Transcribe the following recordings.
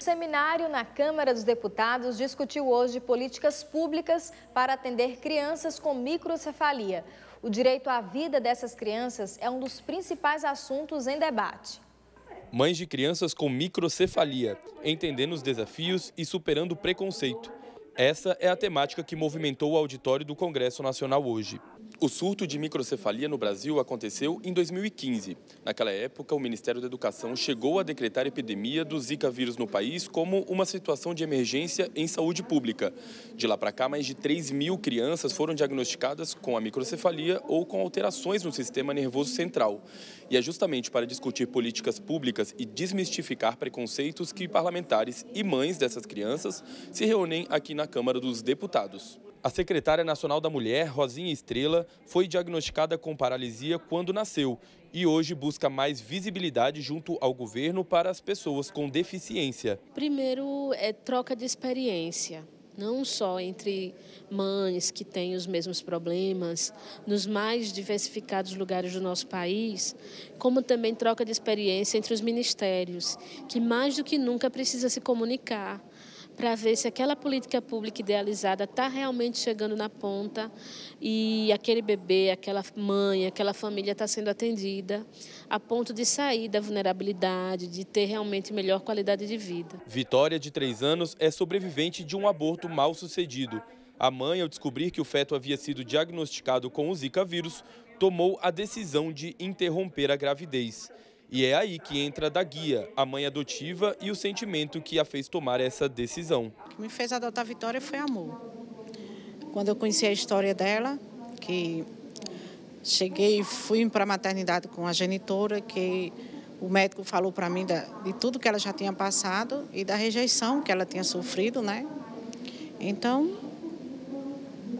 O seminário na Câmara dos Deputados discutiu hoje políticas públicas para atender crianças com microcefalia. O direito à vida dessas crianças é um dos principais assuntos em debate. Mães de crianças com microcefalia, entendendo os desafios e superando o preconceito. Essa é a temática que movimentou o auditório do Congresso Nacional hoje. O surto de microcefalia no Brasil aconteceu em 2015. Naquela época, o Ministério da Educação chegou a decretar a epidemia do Zika vírus no país como uma situação de emergência em saúde pública. De lá para cá, mais de 3 mil crianças foram diagnosticadas com a microcefalia ou com alterações no sistema nervoso central. E é justamente para discutir políticas públicas e desmistificar preconceitos que parlamentares e mães dessas crianças se reúnem aqui na Câmara dos Deputados. A secretária nacional da Mulher, Rosinha Estrela, foi diagnosticada com paralisia quando nasceu e hoje busca mais visibilidade junto ao governo para as pessoas com deficiência. Primeiro é troca de experiência, não só entre mães que têm os mesmos problemas, nos mais diversificados lugares do nosso país, como também troca de experiência entre os ministérios, que mais do que nunca precisa se comunicar, para ver se aquela política pública idealizada está realmente chegando na ponta e aquele bebê, aquela mãe, aquela família está sendo atendida a ponto de sair da vulnerabilidade, de ter realmente melhor qualidade de vida. Vitória, de 3 anos, é sobrevivente de um aborto mal sucedido. A mãe, ao descobrir que o feto havia sido diagnosticado com o Zika vírus, tomou a decisão de interromper a gravidez. E é aí que entra a Dáguia, a mãe adotiva, e o sentimento que a fez tomar essa decisão. O que me fez adotar a Vitória foi amor. Quando eu conheci a história dela, que cheguei e fui para a maternidade com a genitora, que o médico falou para mim de tudo que ela já tinha passado e da rejeição que ela tinha sofrido, né? Então,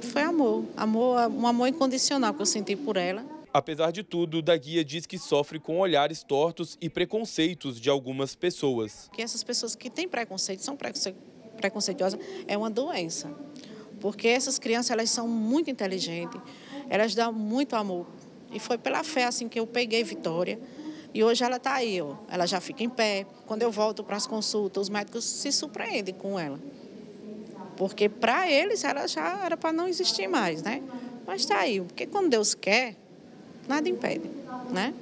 foi amor. Amor, um amor incondicional que eu senti por ela. Apesar de tudo, Dáguia diz que sofre com olhares tortos e preconceitos de algumas pessoas. Que essas pessoas que têm preconceito, são preconceituosas, é uma doença. Porque essas crianças, elas são muito inteligentes, elas dão muito amor. E foi pela fé, assim, que eu peguei Vitória. E hoje ela está aí, ó, ela já fica em pé. Quando eu volto para as consultas, os médicos se surpreendem com ela. Porque para eles, ela já era para não existir mais, né? Mas está aí, porque quando Deus quer, nada impede, né?